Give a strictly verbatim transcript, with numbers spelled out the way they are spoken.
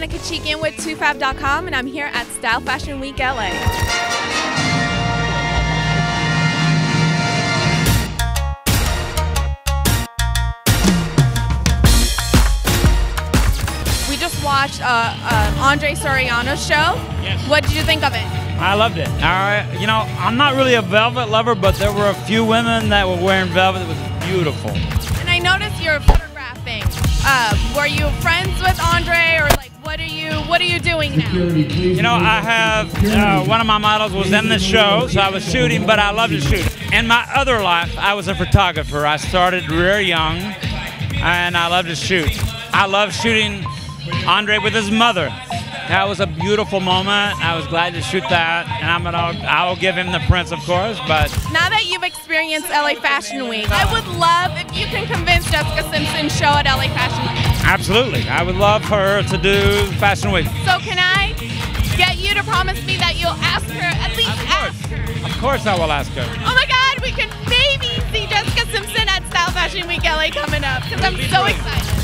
Anna Kachikyan with toofab dot com, and I'm here at Style Fashion Week L A. Watched uh, uh, Andre Soriano's show. Yes. What did you think of it? I loved it. I, you know, I'm not really a velvet lover, but there were a few women that were wearing velvet. It was beautiful. And I noticed you're photographing. Uh, were you friends with Andre, or like, what are you, what are you doing now? You know, I have uh, one of my models was in the show, so I was shooting, but I love to shoot. In my other life, I was a photographer. I started very young, and I love to shoot. I love shooting Andre with his mother. That was a beautiful moment. I was glad to shoot that, and I'm gonna, I'll give him the prints, of course. But now that you've experienced L A Fashion Week, I would love if you can convince Jessica Simpson show at L A Fashion Week. Absolutely, I would love her to do Fashion Week. So can I get you to promise me that you'll ask her, at least ask her? Of course I will ask her. Oh my God, we can maybe see Jessica Simpson at Style Fashion Week L A coming up, because I'm so excited.